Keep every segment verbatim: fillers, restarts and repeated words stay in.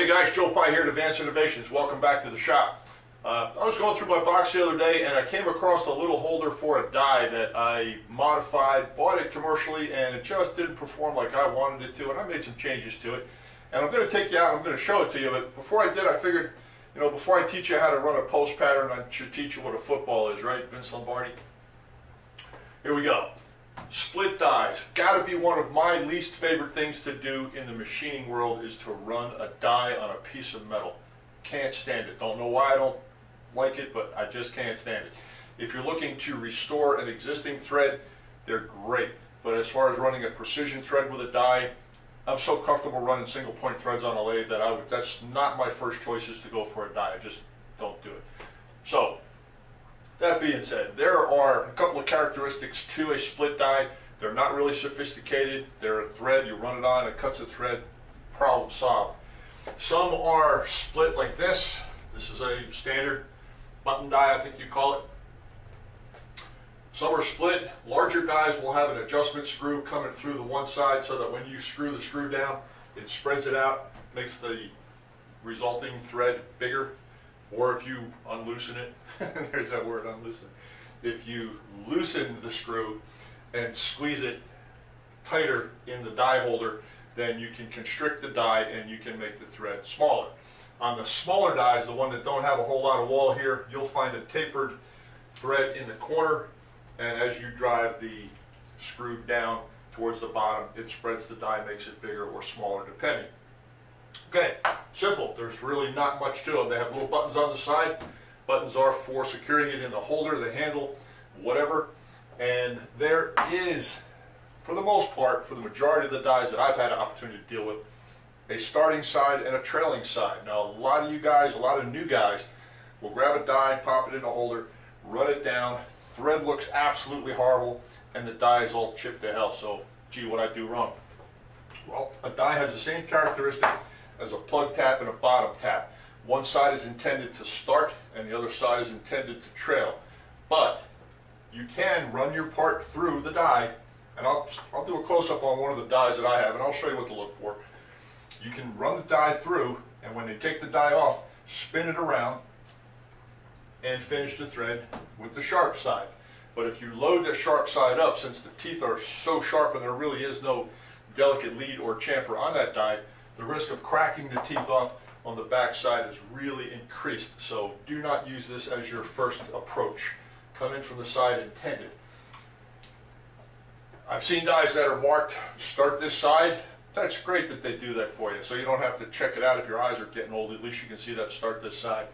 Hey guys, Joe Pye here at Advanced Innovations. Welcome back to the shop. Uh, I was going through my box the other day and I came across a little holder for a die that I modified, bought it commercially, and it just didn't perform like I wanted it to, and I made some changes to it. And I'm going to take you out and I'm going to show it to you, but before I did, I figured, you know, before I teach you how to run a post pattern, I should teach you what a football is, right? Vince Lombardi. Here we go. Split dies. Got to be one of my least favorite things to do in the machining world is to run a die on a piece of metal. Can't stand it. Don't know why I don't like it, but I just can't stand it. If you're looking to restore an existing thread, they're great. But as far as running a precision thread with a die, I'm so comfortable running single point threads on a lathe that I would, that's not my first choice is to go for a die. I just don't do it. So, that being said, there are a couple of characteristics to a split die. They're not really sophisticated. They're a thread, you run it on, it cuts a thread, problem solved. Some are split like this. This is a standard button die, I think you call it. Some are split. Larger dies will have an adjustment screw coming through the one side so that when you screw the screw down, it spreads it out, makes the resulting thread bigger. Or if you unloosen it, there's that word, unloosen. If you loosen the screw and squeeze it tighter in the die holder, then you can constrict the die and you can make the thread smaller. On the smaller dies, the one that don't have a whole lot of wall here, you'll find a tapered thread in the corner, and as you drive the screw down towards the bottom, it spreads the die, makes it bigger or smaller depending. Okay, simple. There's really not much to them. They have little buttons on the side. Buttons are for securing it in the holder, the handle, whatever. And there is, for the most part, for the majority of the dies that I've had an opportunity to deal with, a starting side and a trailing side. Now, a lot of you guys, a lot of new guys, will grab a die, pop it in a holder, run it down. Thread looks absolutely horrible, and the die is all chipped to hell. So, gee, what I do wrong? Well, a die has the same characteristic as a plug tap and a bottom tap. One side is intended to start and the other side is intended to trail. But you can run your part through the die, and I'll, I'll do a close-up on one of the dies that I have and I'll show you what to look for. You can run the die through, and when they take the die off, spin it around and finish the thread with the sharp side. But if you load the sharp side up, since the teeth are so sharp and there really is no delicate lead or chamfer on that die, the risk of cracking the teeth off on the back side is really increased, so do not use this as your first approach. Come in from the side intended. I've seen dies that are marked, start this side. That's great that they do that for you, so you don't have to check it out if your eyes are getting old. At least you can see that start this side.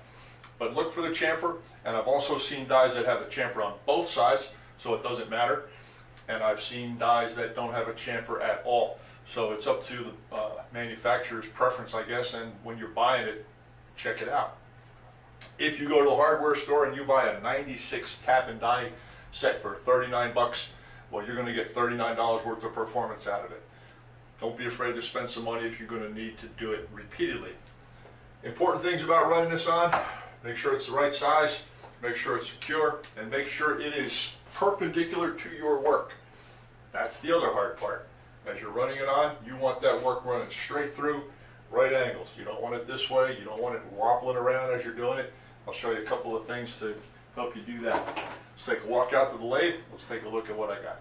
But look for the chamfer, and I've also seen dies that have the chamfer on both sides, so it doesn't matter. And I've seen dies that don't have a chamfer at all. So it's up to the uh, manufacturer's preference, I guess, and when you're buying it, check it out. If you go to the hardware store and you buy a ninety-six tap and die set for thirty-nine bucks, well, you're going to get thirty-nine dollars worth of performance out of it. Don't be afraid to spend some money if you're going to need to do it repeatedly. Important things about running this on: make sure it's the right size, make sure it's secure, and make sure it is perpendicular to your work. That's the other hard part. As you're running it on, you want that work running straight through, right angles. You don't want it this way, you don't want it wobbling around as you're doing it. I'll show you a couple of things to help you do that. Let's take a walk out to the lathe. Let's take a look at what I got.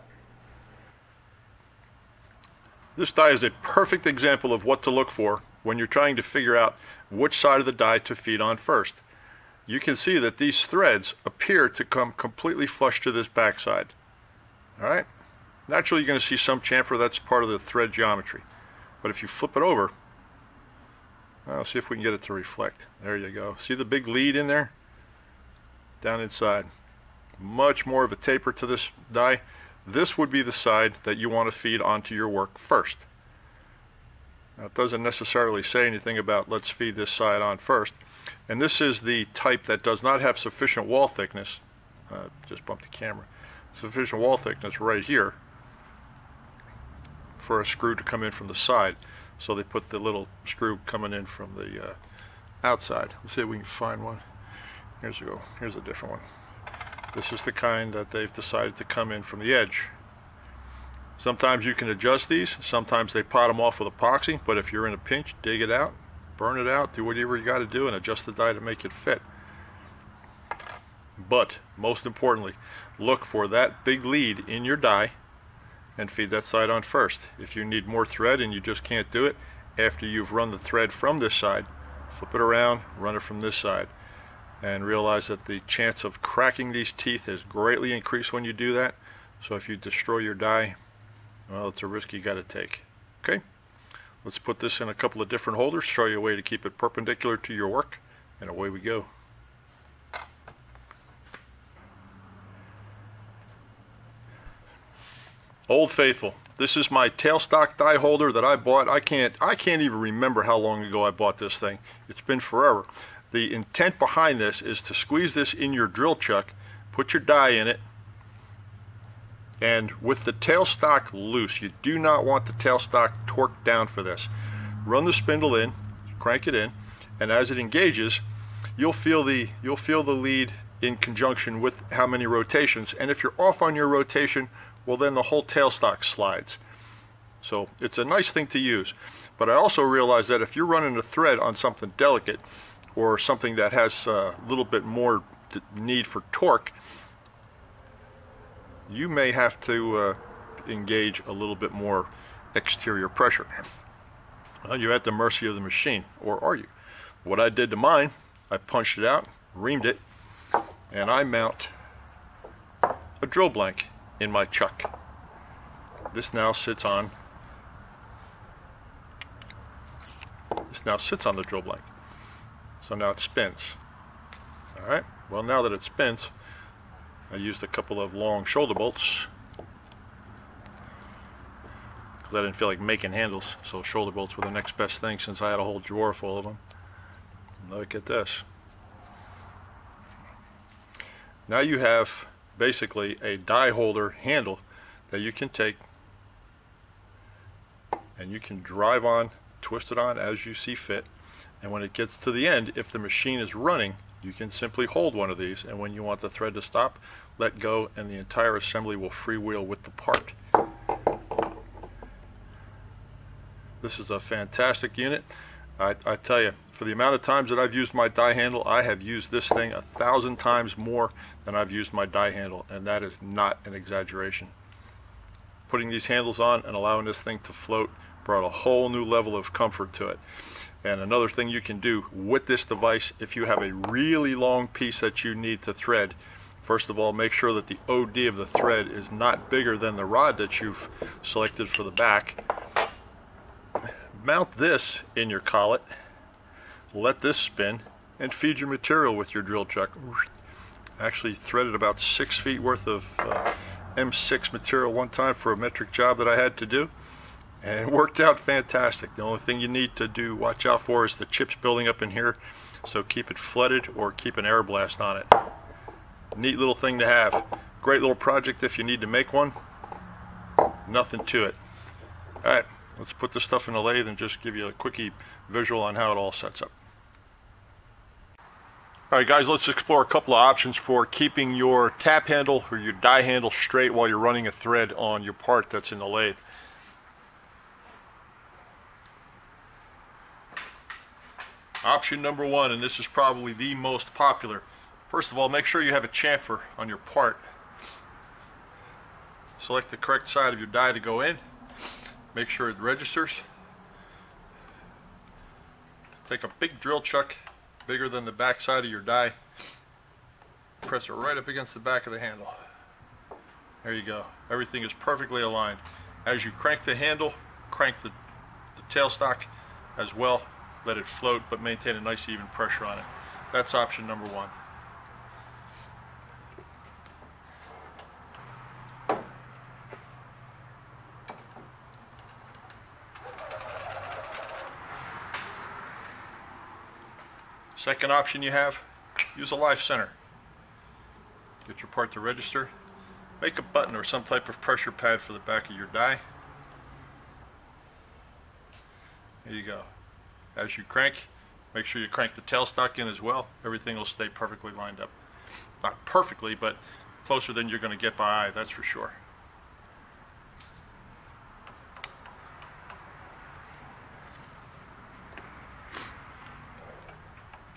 This die is a perfect example of what to look for when you're trying to figure out which side of the die to feed on first. You can see that these threads appear to come completely flush to this backside. All right. Naturally, you're going to see some chamfer. That's part of the thread geometry. But if you flip it over, I'll see if we can get it to reflect. There you go. See the big lead in there? Down inside. Much more of a taper to this die. This would be the side that you want to feed onto your work first. Now, it doesn't necessarily say anything about let's feed this side on first. And this is the type that does not have sufficient wall thickness. Uh, just bumped the camera. Sufficient wall thickness right here for a screw to come in from the side, so they put the little screw coming in from the uh, outside. Let's see if we can find one. Here's a go. Here's a different one. This is the kind that they've decided to come in from the edge. Sometimes you can adjust these. Sometimes they pot them off with epoxy, but if you're in a pinch, dig it out, burn it out, do whatever you got to do, and adjust the die to make it fit. But most importantly, look for that big lead in your die and feed that side on first. If you need more thread and you just can't do it, after you've run the thread from this side, flip it around, run it from this side, and realize that the chance of cracking these teeth is greatly increased when you do that. So if you destroy your die, well, it's a risk you got to take. Okay, let's put this in a couple of different holders, show you a way to keep it perpendicular to your work, and away we go. Old Faithful. This is my tailstock die holder that I bought. I can't I can't even remember how long ago I bought this thing. It's been forever. The intent behind this is to squeeze this in your drill chuck, put your die in it, and with the tailstock loose, you do not want the tailstock torqued down for this. Run the spindle in, crank it in, and as it engages, you'll feel the you'll feel the lead in conjunction with how many rotations, and if you're off on your rotation, well, then the whole tailstock slides. So it's a nice thing to use. But I also realize that if you're running a thread on something delicate or something that has a little bit more need for torque, you may have to uh, engage a little bit more exterior pressure. Well, you're at the mercy of the machine, or are you? What I did to mine, I punched it out, reamed it, and I mount a drill blank in my chuck. This now sits on this now sits on the drill blank. So now it spins. Alright, well, now that it spins, I used a couple of long shoulder bolts because I didn't feel like making handles, so shoulder bolts were the next best thing since I had a whole drawer full of them. And look at this. Now you have basically a die holder handle that you can take and you can drive on, twist it on as you see fit, and when it gets to the end, if the machine is running, you can simply hold one of these, and when you want the thread to stop, let go, and the entire assembly will freewheel with the part. This is a fantastic unit. I, I tell you, for the amount of times that I've used my die handle, I have used this thing a thousand times more than I've used my die handle, and that is not an exaggeration. Putting these handles on and allowing this thing to float brought a whole new level of comfort to it. And another thing you can do with this device, if you have a really long piece that you need to thread, first of all, make sure that the O D of the thread is not bigger than the rod that you've selected for the back. Mount this in your collet, let this spin, and feed your material with your drill chuck. Actually threaded about six feet worth of uh, M six material one time for a metric job that I had to do, and it worked out fantastic. The only thing you need to do watch out for is the chips building up in here, so keep it flooded or keep an air blast on it. Neat little thing to have. Great little project if you need to make one. Nothing to it. Alright. Let's put this stuff in a lathe and just give you a quickie visual on how it all sets up. Alright guys, let's explore a couple of options for keeping your tap handle or your die handle straight while you're running a thread on your part that's in the lathe. Option number one, and this is probably the most popular. First of all, make sure you have a chamfer on your part. Select the correct side of your die to go in. Make sure it registers. Take a big drill chuck, bigger than the back side of your die. Press it right up against the back of the handle. There you go. Everything is perfectly aligned. As you crank the handle, crank the, the tailstock as well. Let it float, but maintain a nice even pressure on it. That's option number one. Second option you have, use a live center. Get your part to register. Make a button or some type of pressure pad for the back of your die. There you go. As you crank, make sure you crank the tailstock in as well. Everything will stay perfectly lined up. Not perfectly, but closer than you're going to get by eye, that's for sure.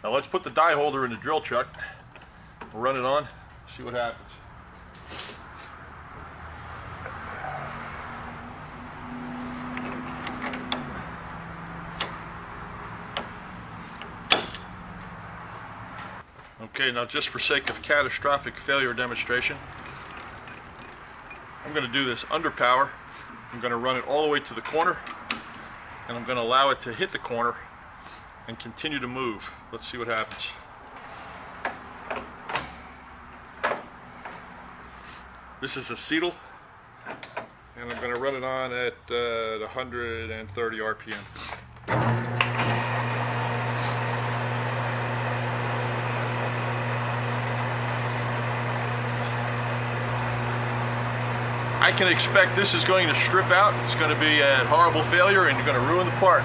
Now let's put the die holder in the drill chuck, run it on, see what happens. Okay, now just for sake of catastrophic failure demonstration, I'm going to do this under power. I'm going to run it all the way to the corner, and I'm going to allow it to hit the corner and continue to move. Let's see what happens. This is acetyl, and I'm going to run it on at uh, one hundred thirty R P M. I can expect this is going to strip out. It's going to be a horrible failure, and you're going to ruin the part.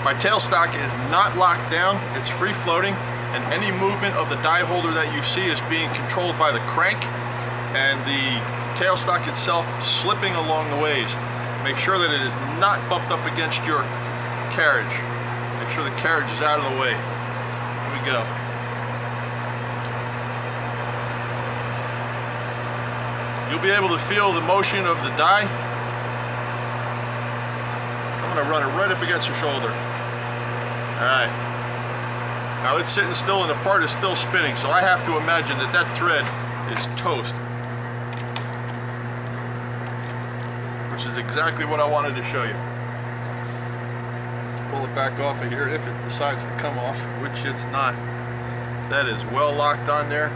My tailstock is not locked down. It's free floating, and any movement of the die holder that you see is being controlled by the crank and the tailstock itself slipping along the ways. Make sure that it is not bumped up against your carriage. Make sure the carriage is out of the way. Here we go. You'll be able to feel the motion of the die. I'm going to run it right up against your shoulder. Alright. Now it's sitting still and the part is still spinning, so I have to imagine that that thread is toast. Which is exactly what I wanted to show you. Let's pull it back off of here if it decides to come off, which it's not. That is well locked on there.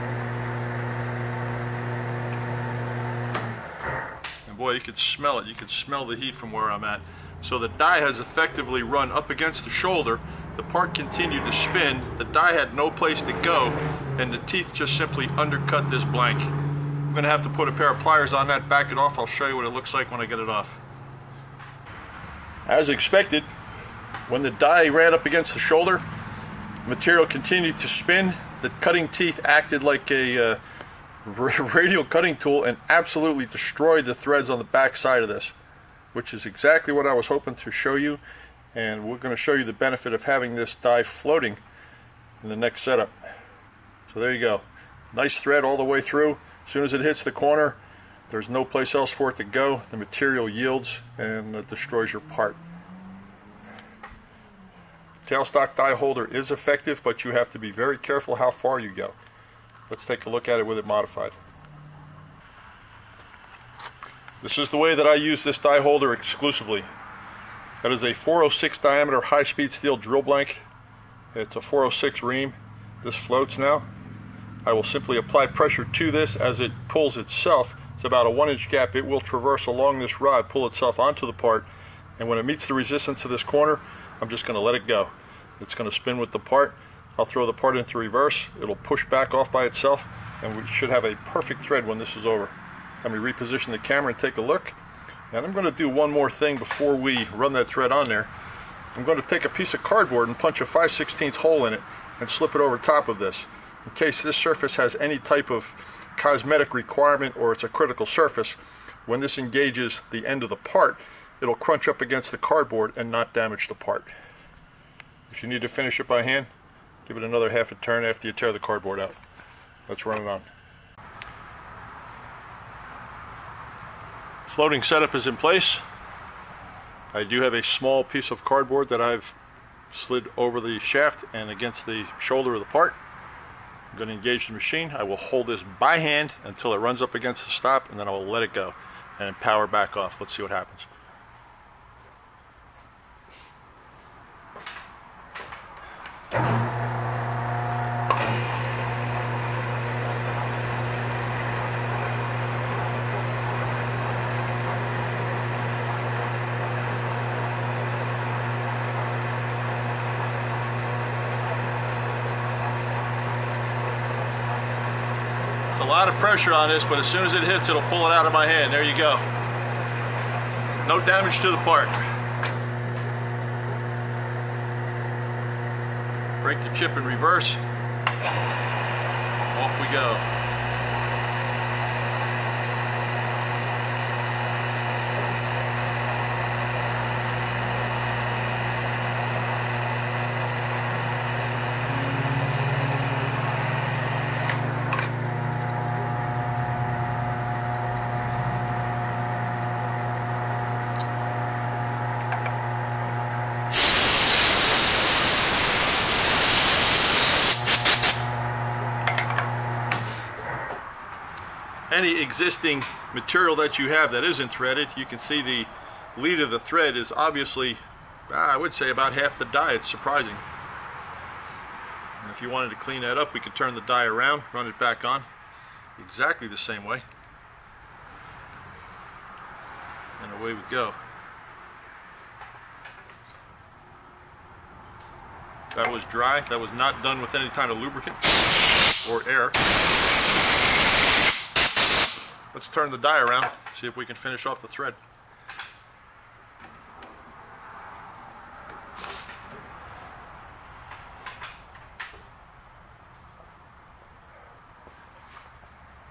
Boy, you could smell it. You could smell the heat from where I'm at. So the die has effectively run up against the shoulder. The part continued to spin. The die had no place to go, and the teeth just simply undercut this blank. I'm going to have to put a pair of pliers on that, back it off. I'll show you what it looks like when I get it off. As expected, when the die ran up against the shoulder, the material continued to spin. The cutting teeth acted like a uh, radial cutting tool and absolutely destroyed the threads on the back side of this, which is exactly what I was hoping to show you, and we're going to show you the benefit of having this die floating in the next setup. So there you go. Nice thread all the way through. As soon as it hits the corner, there's no place else for it to go. The material yields and it destroys your part. Tailstock die holder is effective, but you have to be very careful how far you go. Let's take a look at it with it modified. This is the way that I use this die holder exclusively. That is a four oh six diameter high-speed steel drill blank. It's a four oh six ream. This floats now. I will simply apply pressure to this as it pulls itself. It's about a one inch gap. It will traverse along this rod, pull itself onto the part, and when it meets the resistance of this corner, I'm just going to let it go. It's going to spin with the part. I'll throw the part into reverse, it'll push back off by itself, and we should have a perfect thread when this is over. Let me reposition the camera and take a look. And I'm going to do one more thing before we run that thread on there. I'm going to take a piece of cardboard and punch a five sixteenths hole in it and slip it over top of this. In case this surface has any type of cosmetic requirement or it's a critical surface, when this engages the end of the part, it'll crunch up against the cardboard and not damage the part. If you need to finish it by hand, give it another half a turn after you tear the cardboard out. Let's run it on. Floating setup is in place. I do have a small piece of cardboard that I've slid over the shaft and against the shoulder of the part. I'm going to engage the machine. I will hold this by hand until it runs up against the stop, and then I will let it go and power back off. Let's see what happens. A lot of pressure on this, but as soon as it hits, it'll pull it out of my hand. There you go. No damage to the part. Break the chip in reverse. Off we go. any existing material that you have that isn't threaded. You can see the lead of the thread is obviously, I would say, about half the die. It's surprising. And if you wanted to clean that up, we could turn the die around, run it back on exactly the same way, and away we go. That was dry. That was not done with any kind of lubricant or air. Let's turn the die around, see if we can finish off the thread.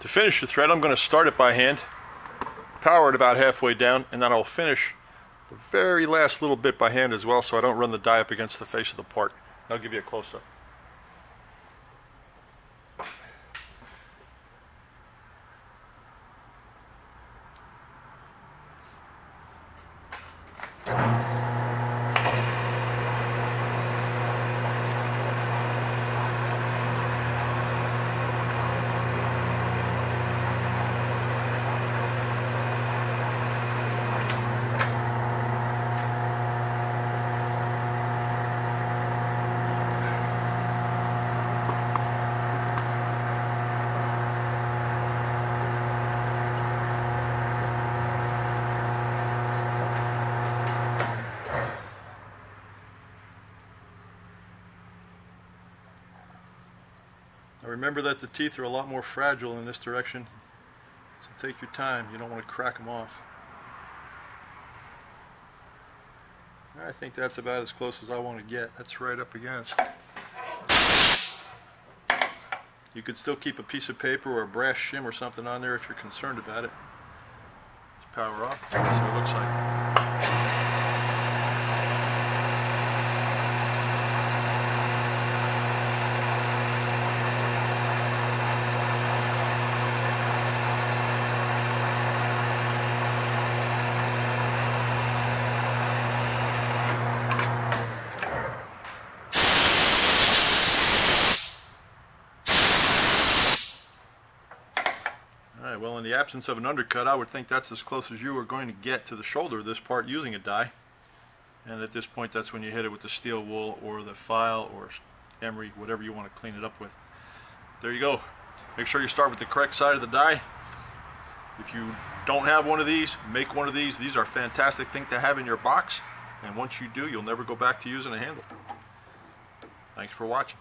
To finish the thread, I'm going to start it by hand, power it about halfway down, and then I'll finish the very last little bit by hand as well, so I don't run the die up against the face of the part. I'll give you a close-up. Remember that the teeth are a lot more fragile in this direction, so take your time. You don't want to crack them off. I think that's about as close as I want to get. That's right up against. You could still keep a piece of paper or a brass shim or something on there if you're concerned about it. Let's power off. See what it looks like. Well, in the absence of an undercut, I would think that's as close as you are going to get to the shoulder of this part using a die. And at this point, that's when you hit it with the steel wool or the file or emery, whatever you want to clean it up with. There you go. Make sure you start with the correct side of the die. If you don't have one of these, make one of these. These are a fantastic thing to have in your box. And once you do, you'll never go back to using a handle. Thanks for watching.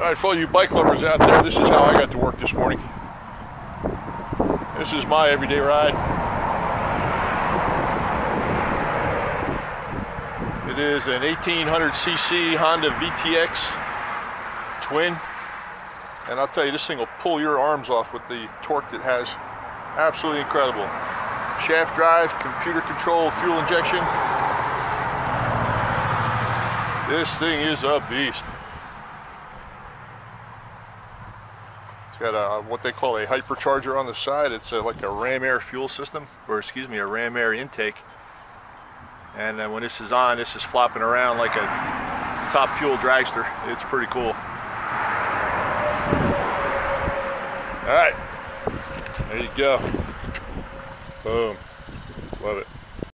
All right, for all you bike lovers out there, this is how I got to work this morning. This is my everyday ride. It is an eighteen hundred c c Honda V T X twin. And I'll tell you, this thing will pull your arms off with the torque it has. Absolutely incredible. Shaft drive, computer control, fuel injection. This thing is a beast. Got a, what they call a hypercharger on the side. It's a, like a ram air fuel system, or excuse me, a ram air intake. And then when this is on, this is flopping around like a top fuel dragster. It's pretty cool. All right, there you go. Boom, love it.